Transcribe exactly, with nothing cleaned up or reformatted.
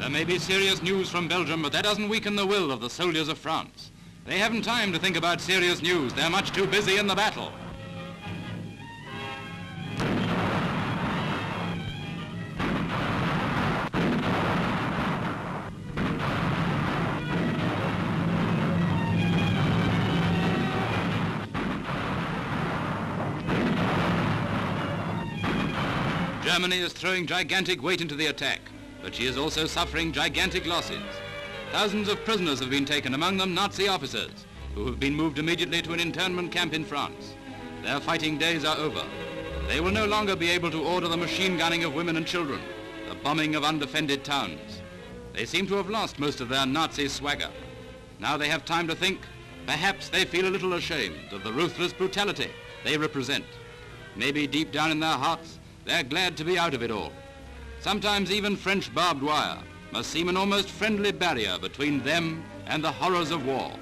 There may be serious news from Belgium, but that doesn't weaken the will of the soldiers of France. They haven't time to think about serious news. They're much too busy in the battle. Germany is throwing gigantic weight into the attack, but she is also suffering gigantic losses. Thousands of prisoners have been taken, among them Nazi officers, who have been moved immediately to an internment camp in France. Their fighting days are over. They will no longer be able to order the machine gunning of women and children, the bombing of undefended towns. They seem to have lost most of their Nazi swagger. Now they have time to think. Perhaps they feel a little ashamed of the ruthless brutality they represent. Maybe deep down in their hearts, they're glad to be out of it all. Sometimes even French barbed wire must seem an almost friendly barrier between them and the horrors of war.